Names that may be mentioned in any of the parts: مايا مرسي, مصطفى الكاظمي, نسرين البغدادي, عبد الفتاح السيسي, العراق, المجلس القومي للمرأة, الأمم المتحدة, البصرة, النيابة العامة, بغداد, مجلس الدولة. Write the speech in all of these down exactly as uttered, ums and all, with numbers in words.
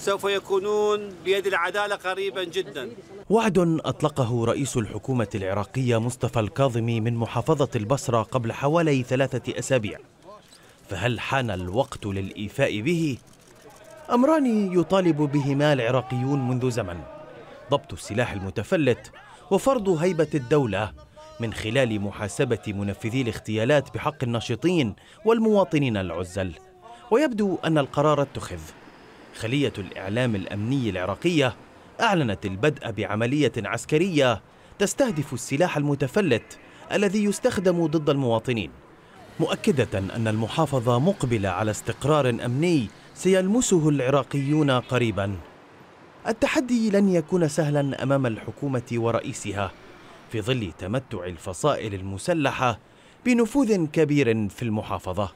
سوف يكونون بيد العدالة قريبا جدا. وعد أطلقه رئيس الحكومة العراقية مصطفى الكاظمي من محافظة البصرة قبل حوالي ثلاثة أسابيع، فهل حان الوقت للإيفاء به؟ أمران يطالب بهما العراقيون منذ زمن: ضبط السلاح المتفلت وفرض هيبة الدولة من خلال محاسبة منفذي الاغتيالات بحق الناشطين والمواطنين العزل. ويبدو أن القرار اتخذ. خلية الإعلام الأمني العراقية أعلنت البدء بعملية عسكرية تستهدف السلاح المتفلت الذي يستخدم ضد المواطنين، مؤكدة أن المحافظة مقبلة على استقرار أمني سيلمسه العراقيون قريبا. التحدي لن يكون سهلا أمام الحكومة ورئيسها في ظل تمتع الفصائل المسلحة بنفوذ كبير في المحافظة،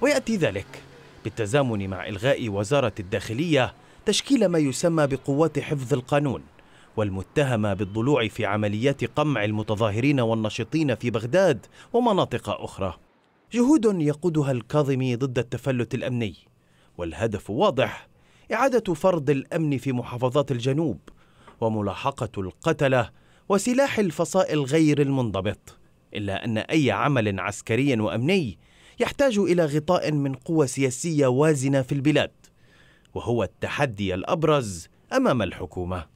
ويأتي ذلك بالتزامن مع إلغاء وزارة الداخلية تشكيل ما يسمى بقوات حفظ القانون، والمتهمة بالضلوع في عمليات قمع المتظاهرين والناشطين في بغداد ومناطق أخرى. جهود يقودها الكاظمي ضد التفلت الأمني، والهدف واضح: إعادة فرض الأمن في محافظات الجنوب وملاحقة القتلة وسلاح الفصائل غير المنضبط. إلا أن أي عمل عسكري وأمني يحتاج إلى غطاء من قوى سياسية وازنة في البلاد، وهو التحدي الأبرز أمام الحكومة.